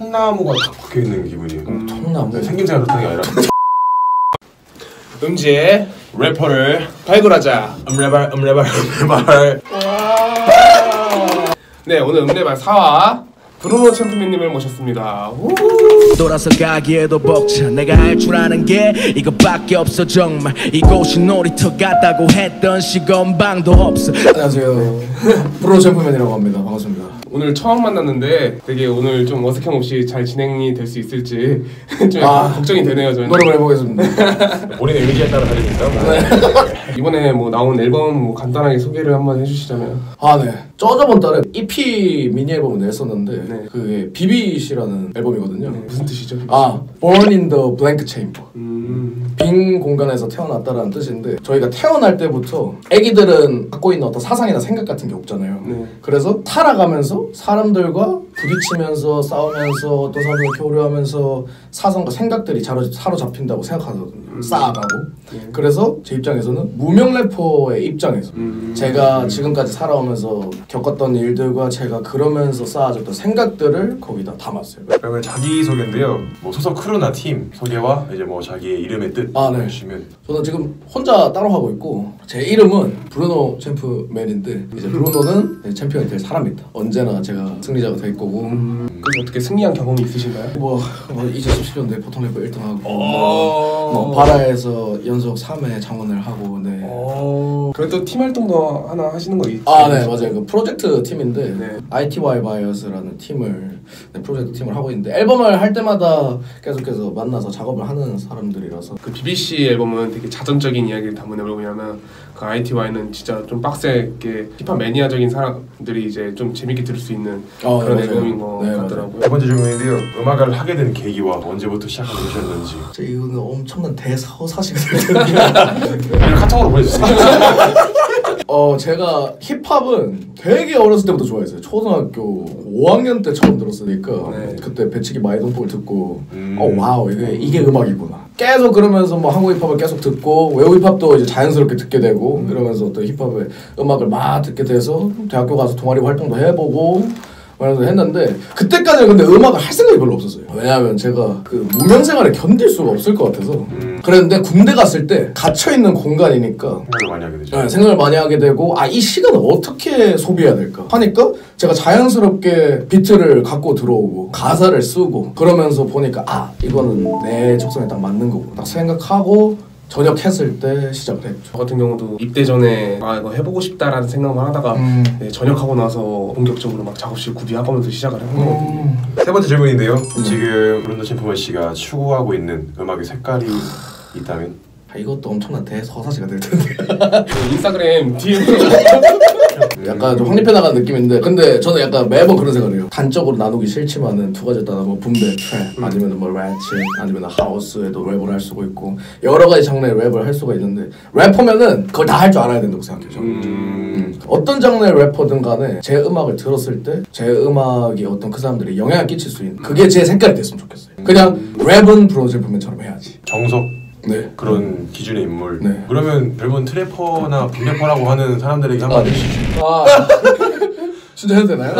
통나무가 딱 박혀있는 기분이에요. 통나무? 네, 생김새가 그렇다는 게 아니라 음지의 래퍼를 발굴하자. 음레발 음레발 음레발. 네, 오늘 음레발 4화 브루노 챔프맨님을 모셨습니다. 돌아서 가기에도 벅차. 내가 할 줄 아는 게 이것밖에 없어. 정말 이곳이 놀이터 같다고 했던 시건방도 없어. 안녕하세요, 브루노 챔프맨이라고 합니다. 반갑습니다. 오늘 처음 만났는데 되게 오늘 좀 어색함 없이 잘 진행이 될 수 있을지 좀 걱정이 되네요. 저는 노력을 해보겠습니다. 우리는 의지에 따라 다르니까. 네. 이번에 뭐 나온 앨범 뭐 간단하게 소개를 한번 해주시자면. 네, 저번 달에 EP 미니 앨범을 냈었는데 네. 그게 BBC라는 앨범이거든요. 네. 무슨 뜻이죠? Born in the Blank Chamber. 빈 공간에서 태어났다라는 뜻인데, 저희가 태어날 때부터 애기들은 갖고 있는 어떤 사상이나 생각 같은 게 없잖아요. 네. 그래서 살아가면서 사람들과 부딪히면서 싸우면서 어떤 사람들과 교류하면서 사상과 생각들이 사로잡힌다고 생각하거든요. 쌓아가고. 네. 그래서 제 입장에서는 무명 래퍼의 입장에서 제가 지금까지 살아오면서 겪었던 일들과 제가 그러면서 쌓아졌던 생각들을 거기다 담았어요. 그러면 자기소개인데요, 뭐 소속 크루나 팀 소개와 이제 뭐 자기의 이름의 뜻. 네. 주시면. 저는 지금 혼자 따로 하고 있고, 제 이름은 브루노 챔프맨인데 이제 브루노는 챔피언이 될 사람이다. 언제나 제가 승리자가 될 거고. 그럼 어떻게 승리한 경험이 있으신가요? 뭐 2017년도에 보통 래퍼 1등하고 뭐 바라에서 연속 3회 장원을 하고. 네. 그래도 팀 활동도 하나 하시는 거 있죠? 네, 맞아요. 그 프로젝트 팀인데 네. ITY Bias라는 팀을 프로젝트 팀을 하고 있는데, 앨범을 할 때마다 계속해서 만나서 작업을 하는 사람들이라서. 그 BBC 앨범은 되게 자전적인 이야기를 담은 앨범이라면, 그 ITY는 진짜 좀 빡세게 힙합 매니아적인 사람들이 이제 좀 재밌게 들을 수 있는 그런 앨범인 것 같더라고요. 두 번째 질문인데요, 음악을 하게 된 계기와 언제부터 시작하셨는지. 이거는 엄청난 대서사시거든요. 카톡으로 보내주세요. 제가 힙합은 되게 어렸을 때부터 좋아했어요. 초등학교 5학년 때 처음 들었으니까. 네. 그때 배치기 마이동폭을 듣고 와우, 이게 음악이구나. 계속 그러면서 뭐 한국 힙합을 계속 듣고 외국 힙합도 이제 자연스럽게 듣게 되고 이러면서 어떤 힙합의 음악을 막 듣게 돼서 대학교 가서 동아리 활동도 해보고 그래서 했는데, 그때까지는 근데 음악을 할 생각이 별로 없었어요. 왜냐하면 제가 그 무명 생활에 견딜 수가 없을 것 같아서. 그랬는데 군대 갔을 때 갇혀있는 공간이니까 생각을 많이 하게 되죠. 네, 생각을 많이 하게 되고 이 시간을 어떻게 소비해야 될까 하니까 제가 자연스럽게 비트를 갖고 들어오고 가사를 쓰고 그러면서 보니까 이거는 내 적성에 딱 맞는 거고 딱 생각하고 전역했을 때 시작됐죠. 저 같은 경우도 입대 전에 이거 해보고 싶다라는 생각만 하다가 네, 전역하고 나서 본격적으로 막 작업실 구비하면서 시작을 한 거거든요. 세 번째 질문인데요. 지금 브루노 챔프맨 씨가 추구하고 있는 음악의 색깔이 있다면? 이것도 엄청난 대서사시가 될 텐데. 인스타그램 DM으로 약간 좀 확립해 나가는 느낌인데, 근데 저는 약간 매번 그런 생각을 해요. 단적으로 나누기 싫지만은 두 가지 따라 뭐 붐베 트랩 아니면 뭐 랩치 아니면 하우스에도 랩을 할 수가 있고 여러 가지 장르의 랩을 할 수가 있는데, 래퍼면은 그걸 다 할 줄 알아야 된다고 생각해요. 어떤 장르의 래퍼든 간에 제 음악을 들었을 때 제 음악이 어떤 그 사람들이 영향을 끼칠 수 있는 그게 제 색깔이 됐으면 좋겠어요. 그냥 랩은 브루노 챔프맨처럼 해야지. 정석. 네. 그런 기준의 인물. 네. 그러면 앨범 트래퍼나 빅래퍼라고 하는 사람들에게 한마디 해주시죠. 진짜 해도 되나요?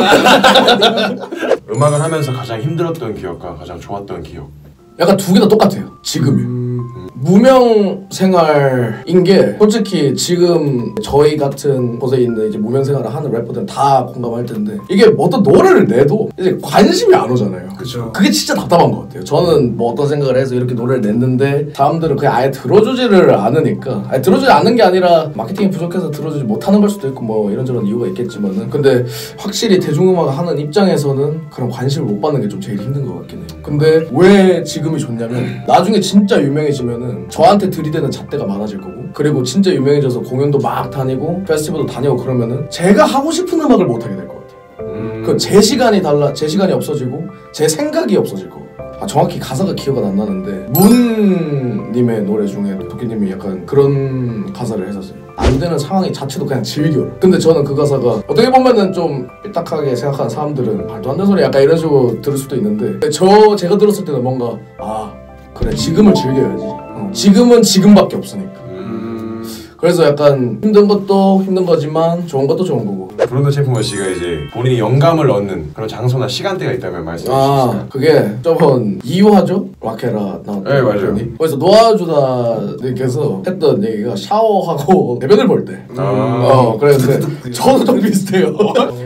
음악을 하면서 가장 힘들었던 기억과 가장 좋았던 기억. 약간 두 개 다 똑같아요. 지금이. 무명 생활인 게 솔직히 지금 저희 같은 곳에 있는 이제 무명 생활을 하는 래퍼들은 다 공감할 텐데, 이게 어떤 노래를 내도 이제 관심이 안 오잖아요. 그쵸. 그게 진짜 답답한 것 같아요. 저는 뭐 어떤 생각을 해서 이렇게 노래를 냈는데 사람들은 그게 아예 들어주지를 않으니까, 아예 들어주지 않는 게 아니라 마케팅이 부족해서 들어주지 못하는 걸 수도 있고 뭐 이런저런 이유가 있겠지만은, 근데 확실히 대중음악을 하는 입장에서는 그런 관심을 못 받는 게 좀 제일 힘든 것 같긴 해요. 근데 왜 지금이 좋냐면, 나중에 진짜 유명해지면은 저한테 들이대는 잣대가 많아질 거고, 그리고 진짜 유명해져서 공연도 막 다니고 페스티벌도 다니고 그러면은 제가 하고 싶은 음악을 못 하게 될 것 같아요. 그 제 시간이 없어지고 제 생각이 없어질 거고. 정확히 가사가 기억은 안 나는데 문님의 노래 중에 도끼님이 약간 그런 가사를 했었어요. 안 되는 상황이 자체도 그냥 즐겨. 근데 저는 그 가사가 어떻게 보면은 좀 삐딱하게 생각하는 사람들은 말도 안 되는 소리 약간 이런 식으로 들을 수도 있는데, 제가 들었을 때는 뭔가 그래 지금을 즐겨야지. 지금은 지금밖에 없으니까. 그래서 약간 힘든 것도 힘든 거지만 좋은 것도 좋은 거고. 브루노 챔프먼 씨가 이제 본인이 영감을 얻는 그런 장소나 시간대가 있다면 말씀해 주시겠어요? 아, 그게 저번 2화죠? 라케라 나왔던. 네, 맞아요. 그래서 노아주다님께서 했던 얘기가 샤워하고 대변을 볼 때. 그래서 저도 좀 비슷해요.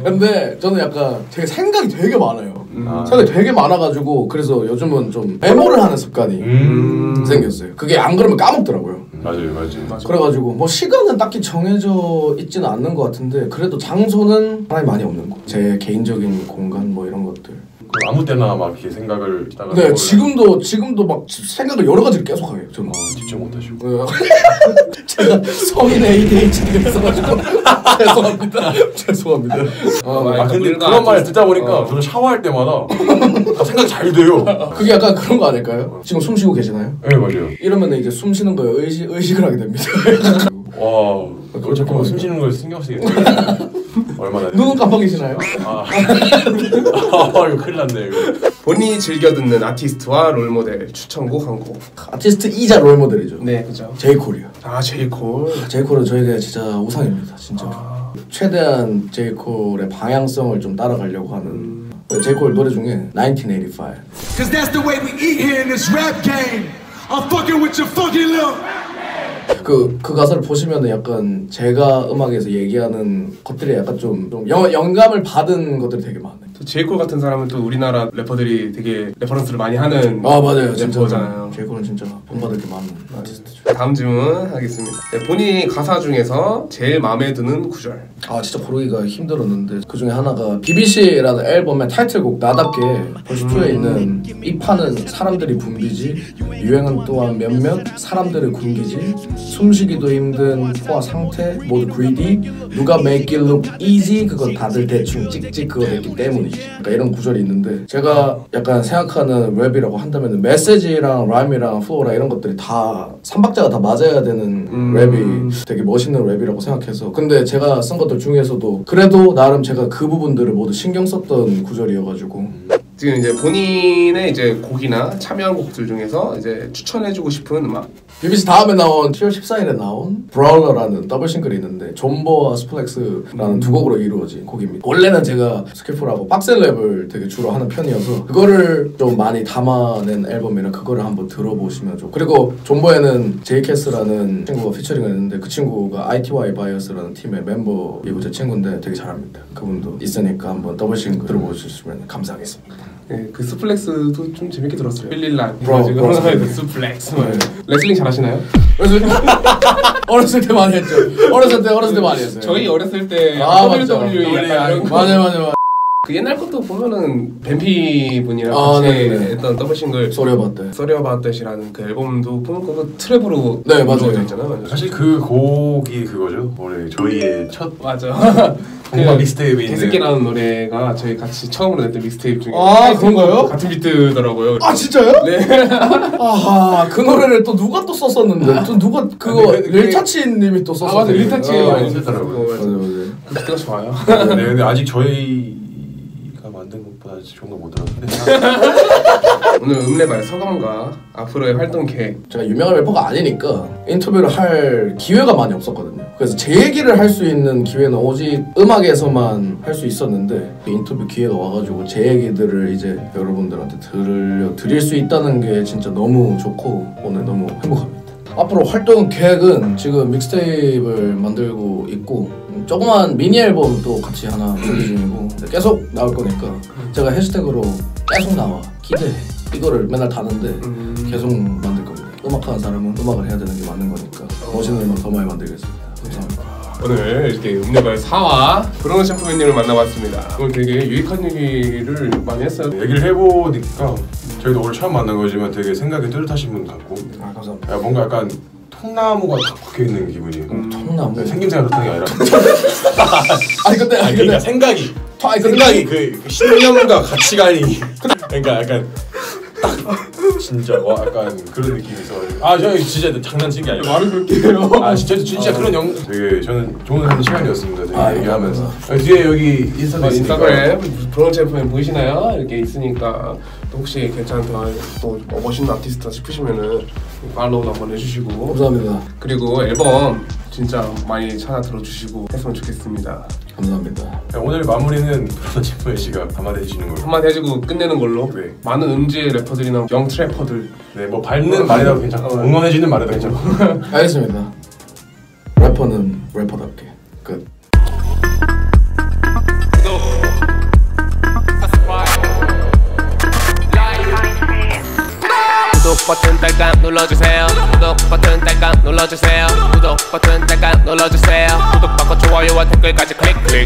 근데 저는 약간 되게 생각이 되게 많아요. 생각이 되게 많아가지고 그래서 요즘은 좀 메모를 하는 습관이 생겼어요. 그게 안 그러면 까먹더라고요. 맞아요. 그래가지고 뭐 시간은 딱히 정해져 있지는 않는 것 같은데 그래도 장소는 하나에 많이 없는 거. 제 개인적인 공간 뭐 이런 것들. 아무 때나 막 이렇게 생각을 있다가 네, 지금도 막 생각을 여러 가지를 계속 하게 해요. 저는 집중 못 하시고. 제가 성인 ADHD가 있어가지고 죄송합니다. 아 근데 그런 말 듣다 보니까 저는 샤워할 때마다 생각 잘 돼요. 그게 약간 그런 거 아닐까요? 지금 숨 쉬고 계시나요? 네, 맞아요. 이러면 이제 숨 쉬는 거에 의식을 하게 됩니다. 와, 그거 자꾸 숨 쉬는 걸 신경 쓰겠다. 얼마나 눈은 깜빡이시나요? 이거 큰일 났네 이거. 본인이 즐겨 듣는 아티스트와 롤모델 추천곡 한 곡. 아티스트이자 롤모델이죠. 네, 그죠. J. 콜이요. 아, J. 콜. J. 콜은 저에게 진짜 우상입니다, 진짜. 최대한 J. 콜의 방향성을 좀 따라가려고 하는. J. 콜 노래 중에 1985. Cause that's the way we eat here in this rap game. I'm fucking with your fucking love. 그 가사를 보시면은 약간 제가 음악에서 얘기하는 것들이 약간 좀 영감을 받은 것들이 되게 많아요. 또 제이콜 같은 사람은 또 우리나라 래퍼들이 되게 레퍼런스를 많이 하는 맞아요. 래퍼잖아요. 제이콜은 진짜 본받을 게 많은 아티스트죠. 다음 질문 하겠습니다. 네, 본인이 가사 중에서 제일 마음에 드는 구절. 아, 진짜 고르기가 힘들었는데 그 중에 하나가 BBC라는 앨범의 타이틀곡 나답게 버스투에 있는 이 판은 사람들이 붐비지 유행은 또한 몇몇 사람들을 굶기지 숨쉬기도 힘든 포화 상태 모두 greedy 누가 make it look easy 그건 다들 대충 찍찍 그거 했기 때문이지. 그러니까 이런 구절이 있는데 제가 약간 생각하는 랩이라고 한다면 메시지랑 라임이랑 플로우랑 이런 것들이 다 3박자가 다 맞아야 되는 랩이 되게 멋있는 랩이라고 생각해서. 근데 제가 쓴 것들 중에서도 그래도 나름 제가 그 부분들을 모두 신경 썼던 구절이어가지고 지금 이제 본인의 이제 곡이나 참여한 곡들 중에서 이제 추천해주고 싶은 음악. BBC 다음에 나온 7월 14일에 나온 브라울러라는 더블 싱글이 있는데 존버와 스플렉스라는 두 곡으로 이루어진 곡입니다. 원래는 제가 스캐프라고 빡센 랩을 되게 주로 하는 편이어서 그거를 좀 많이 담아낸 앨범이라 그거를 한번 들어보시면 좋고. 그리고 존버에는 제이캐스라는 친구가 피처링을 했는데 그 친구가 ITY 바이어스라는 팀의 멤버이고 제 친구인데 되게 잘합니다. 그분도 있으니까 한번 더블 싱글 들어보시면 감사하겠습니다. 네, 그 스플렉스도 좀 재밌게 들었어요. 빌릴란 브라우너 스플렉스. 레슬링 잘하시나요? 어렸을 때 많이 했죠. 어렸을 때 많이 했어요. 저희 어렸을 때 WWE 맞아요. 그 옛날 것도 보면은 뱀피 분이랑 같이 했던 더블 싱글 써려봤듯이라는 그 앨범도 보면 그거 트랩으로 네, 맞아요. 있잖아. 사실 그 곡이 그거죠. 원래 저희의 첫 맞아. 뭔가 미스테이프인데 개새끼라는 노래가 저희 같이 처음으로 냈던 미스테이프 중에 그런가요? 같은 비트더라고요. 아, 진짜요? 네. 아하, 그 노래를 또 누가 또 썼었는데 또 누가 그거 릴타치님이 또 썼었어요. 맞아요, 릴타치 많이 썼더라고요. 맞아요. 그 비트가 좋아요. 네, 근데 아직 저희가 만든 것보다 좋은 거 못 들었는데 오늘 음레발 서감과 앞으로의 활동 계획. 제가 유명한 래퍼가 아니니까 인터뷰를 할 기회가 많이 없었거든요. 그래서 제 얘기를 할 수 있는 기회는 오직 음악에서만 할 수 있었는데 인터뷰 기회가 와가지고 제 얘기들을 이제 여러분들한테 드릴 수 있다는 게 진짜 너무 좋고 오늘 너무 행복합니다. 앞으로 활동 계획은 지금 믹스테이프를 만들고 있고 조그만 미니 앨범도 같이 하나 준비 중이고 계속 나올 거니까 제가 해시태그로 계속 나와 기대해 이거를 맨날 다는데 계속 만들 겁니다. 음악하는 사람은 음악을 해야 되는 게 맞는 거니까 멋있는 음악 더 많이 만들겠습니다. 감사합니다. 오늘 이렇게 음레발 4화 브루노 챔프맨님을 만나봤습니다. 오늘 되게 유익한 얘기를 많이 했어요. 얘기를 해보니까 저희도 오늘 처음 만난 거지만 되게 생각이 뚜렷하신 분 같고. 아, 감사합니다. 뭔가 약간 통나무가 딱 박혀있는 기분이에요. 통나무? 네, 생김새가 그렇다는 게 아니라 아니 근데 생각이 그 신념과 가치관이 그러니까 약간 딱 진짜 와 약간 그런 느낌이서 아 저희 진짜 장난치는 게 아니고 말을 볼게요. 아 진짜 그런 영 되게 저는 좋은 시간이었습니다. 되게 얘기하면서 뒤에 여기 인스타그램 브로노 챔프맨 보이시나요? 이렇게 있으니까 또 혹시 괜찮다 또 멋있는 아티스트 싶으시면은 팔로우도 한번 해주시고 감사합니다. 그리고 앨범 진짜 많이 찾아 들어주시고 했으면 좋겠습니다. 감사합니다. 오늘 마무리는 브로노 챔프맨 씨가 한마디 해주시는 걸로 한마디 해주고 끝내는 걸로. 네. 많은 음지 래퍼들이나 영 트래퍼들 네 뭐 밟는 말이라도 괜찮고 응원해주는 말이라도 괜찮고 알겠습니다. 래퍼는 래퍼답게 끝. 구독 버튼 딸깍 눌러주세요. 구독 버튼 딸깍 눌러주세요. 구독 버튼 딸깍 눌러주세요. 구독 버튼 좋아요와 댓글까지 클릭 클릭.